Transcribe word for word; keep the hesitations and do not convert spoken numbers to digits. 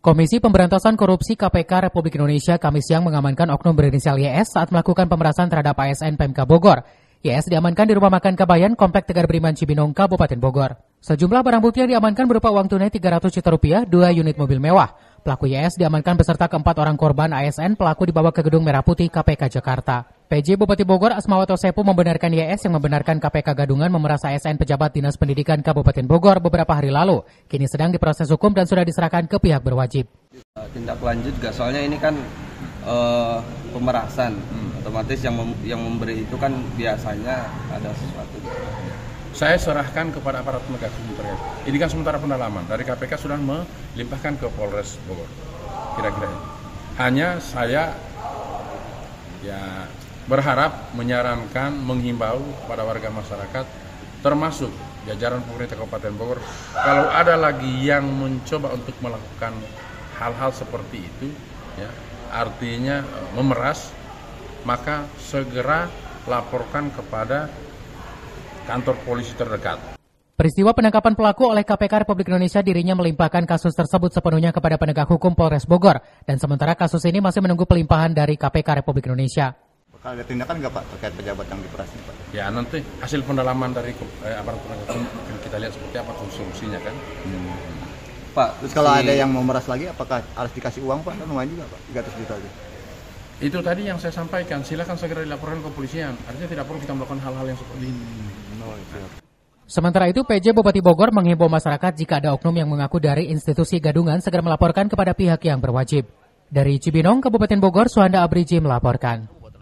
Komisi Pemberantasan Korupsi K P K Republik Indonesia Kamis siang mengamankan oknum berinisial Y S saat melakukan pemerasan terhadap A S N Pemka Bogor. Y S diamankan di rumah makan Kabayan, Komplek Tegar Beriman, Cibinong, Kabupaten Bogor. Sejumlah barang bukti yang diamankan berupa uang tunai tiga ratus juta rupiah, dua unit mobil mewah. Pelaku Y S diamankan beserta keempat orang korban A S N. Pelaku dibawa ke gedung Merah Putih K P K Jakarta. P J Bupati Bogor Asmawato Sepu membenarkan Y S yang membenarkan K P K gadungan memeras A S N pejabat Dinas Pendidikan Kabupaten Bogor beberapa hari lalu. Kini sedang diproses hukum dan sudah diserahkan ke pihak berwajib. Tindak lanjut juga, soalnya ini kan uh, pemerasan. Hmm. Otomatis yang mem- yang memberi itu kan biasanya ada sesuatu. Saya serahkan kepada aparat penegak hukum terkait. Ini kan sementara pendalaman dari K P K sudah melimpahkan ke Polres Bogor. Kira-kira hanya saya ya berharap, menyarankan, menghimbau kepada warga masyarakat termasuk jajaran pemerintah Kabupaten Bogor, kalau ada lagi yang mencoba untuk melakukan hal-hal seperti itu, ya artinya memeras, maka segera laporkan kepada kantor polisi terdekat. Peristiwa penangkapan pelaku oleh K P K Republik Indonesia, dirinya melimpahkan kasus tersebut sepenuhnya kepada penegak hukum Polres Bogor, dan sementara kasus ini masih menunggu pelimpahan dari K P K Republik Indonesia. Bakal ada tindakan nggak Pak terkait pejabat yang diperas ini Pak? Ya nanti hasil pendalaman dari eh, aparat penegak hukum kita lihat seperti apa solusinya kan. Hmm. Pak, terus kalau si... ada yang mau memeras lagi, apakah harus dikasih uang Pak? Kan lumayan juga Pak, tiga ratus juta aja. Itu tadi yang saya sampaikan, silakan segera dilaporkan ke kepolisian. Artinya tidak perlu kita melakukan hal-hal yang seperti ini. No, sementara itu, P J Bupati Bogor menghimbau masyarakat jika ada oknum yang mengaku dari institusi gadungan segera melaporkan kepada pihak yang berwajib. Dari Cibinong, Kabupaten Bogor, Suhanda Abriji melaporkan.